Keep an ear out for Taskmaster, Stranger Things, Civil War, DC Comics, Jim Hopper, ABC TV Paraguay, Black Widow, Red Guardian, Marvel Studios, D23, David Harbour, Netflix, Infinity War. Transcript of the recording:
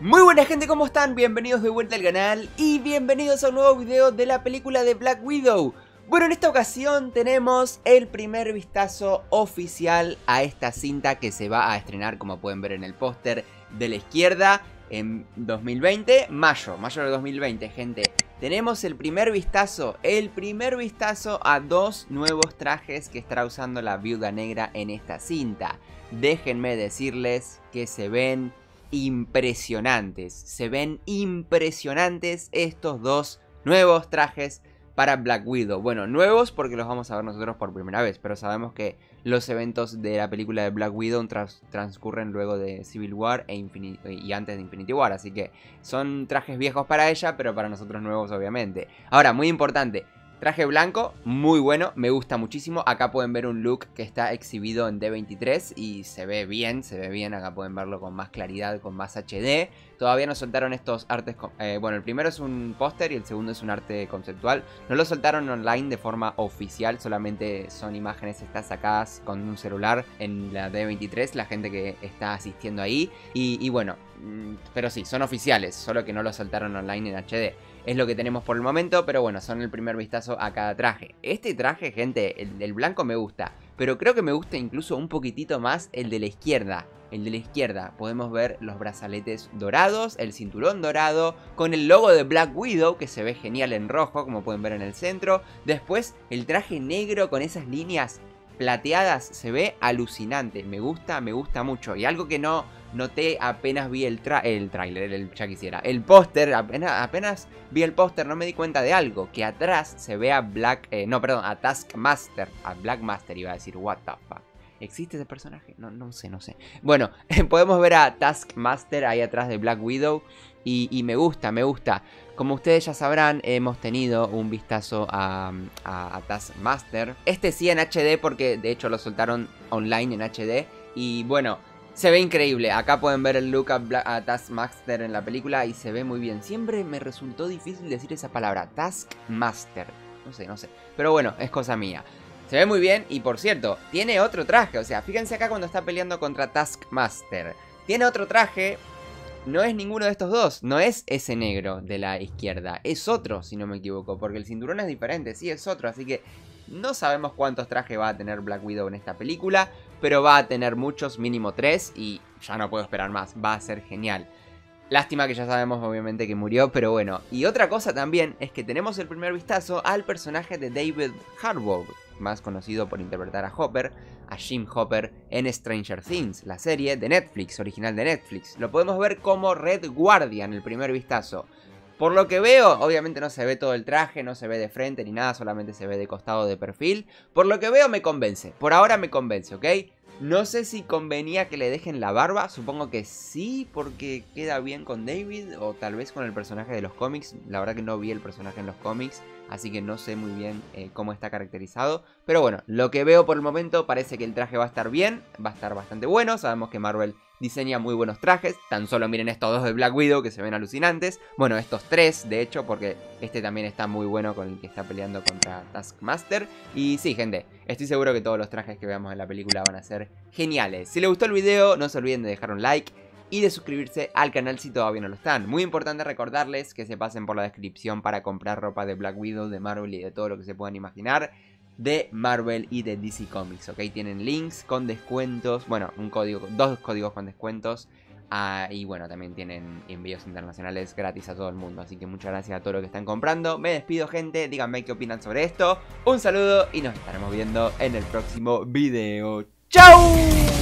Muy buena gente, ¿cómo están? Bienvenidos de vuelta al canal y bienvenidos a un nuevo video de la película de Black Widow. Bueno, en esta ocasión tenemos el primer vistazo oficial a esta cinta que se va a estrenar, como pueden ver en el póster de la izquierda, en 2020, mayo de 2020, gente. Tenemos el primer vistazo a dos nuevos trajes que estará usando la Viuda Negra en esta cinta. Déjenme decirles que se ven impresionantes, estos dos nuevos trajes para Black Widow. Bueno, nuevos porque los vamos a ver nosotros por primera vez, pero sabemos que los eventos de la película de Black Widow transcurren luego de Civil War y antes de Infinity War, así que son trajes viejos para ella, pero para nosotros nuevos, obviamente. Ahora, muy importante, traje blanco, muy bueno, me gusta muchísimo. Acá pueden ver un look que está exhibido en D23 y se ve bien. Acá pueden verlo con más claridad, con más HD. Todavía no soltaron estos artes... bueno, el primero es un póster y el segundo es un arte conceptual. No lo soltaron online de forma oficial, solamente son imágenes sacadas con un celular en la D23, la gente que está asistiendo ahí. Y bueno, pero sí, son oficiales, solo que no lo soltaron online en HD. Es lo que tenemos por el momento, pero bueno, son el primer vistazo a cada traje. Este traje, gente, el blanco me gusta, pero creo que me gusta incluso un poquitito más el de la izquierda. Podemos ver los brazaletes dorados, el cinturón dorado, con el logo de Black Widow, que se ve genial en rojo, como pueden ver en el centro. Después, el traje negro con esas líneas plateadas, se ve alucinante. Me gusta mucho. Y algo que no noté apenas vi el póster, no me di cuenta de algo, que atrás se ve a Taskmaster, iba a decir, what the fuck. ¿Existe ese personaje? No sé. Bueno, podemos ver a Taskmaster ahí atrás de Black Widow y me gusta. Como ustedes ya sabrán, hemos tenido un vistazo a Taskmaster. Este sí en HD porque de hecho lo soltaron online en HD y bueno... Se ve increíble, acá pueden ver el look a Taskmaster en la película y se ve muy bien. Siempre me resultó difícil decir esa palabra, Taskmaster, no sé, pero bueno, es cosa mía. Se ve muy bien y por cierto, tiene otro traje, o sea, fíjense acá cuando está peleando contra Taskmaster. Tiene otro traje, no es ninguno de estos dos, no es ese negro de la izquierda, es otro si no me equivoco, porque el cinturón es diferente, sí, es otro, así que... No sabemos cuántos trajes va a tener Black Widow en esta película, pero va a tener muchos, mínimo 3, y ya no puedo esperar más, va a ser genial. Lástima que ya sabemos obviamente que murió, pero bueno. Y otra cosa también es que tenemos el primer vistazo al personaje de David Harbour, más conocido por interpretar a Hopper, a Jim Hopper en Stranger Things, la serie de Netflix, original de Netflix. Lo podemos ver como Red Guardian, el primer vistazo. Por lo que veo, obviamente no se ve todo el traje, no se ve de frente ni nada, solamente se ve de costado, de perfil. Por lo que veo me convence, por ahora me convence, ¿ok? No sé si convenía que le dejen la barba, supongo que sí, porque queda bien con David o tal vez con el personaje de los cómics. La verdad que no vi el personaje en los cómics, así que no sé muy bien cómo está caracterizado. Pero bueno, lo que veo por el momento parece que el traje va a estar bien, va a estar bastante bueno, sabemos que Marvel... diseña muy buenos trajes, tan solo miren estos dos de Black Widow que se ven alucinantes. Bueno, estos tres de hecho, porque este también está muy bueno con el que está peleando contra Taskmaster. Y sí gente, estoy seguro que todos los trajes que veamos en la película van a ser geniales. Si les gustó el video no se olviden de dejar un like y de suscribirse al canal si todavía no lo están. Muy importante recordarles que se pasen por la descripción para comprar ropa de Black Widow, de Marvel y de todo lo que se puedan imaginar de Marvel y de DC Comics, ¿ok? Tienen links con descuentos, bueno, un código, dos códigos con descuentos, y bueno, también tienen envíos internacionales gratis a todo el mundo, así que muchas gracias a todos los que están comprando. Me despido, gente, díganme qué opinan sobre esto, un saludo y nos estaremos viendo en el próximo video. ¡Chao!